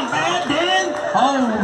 on, man, Dan. Oh,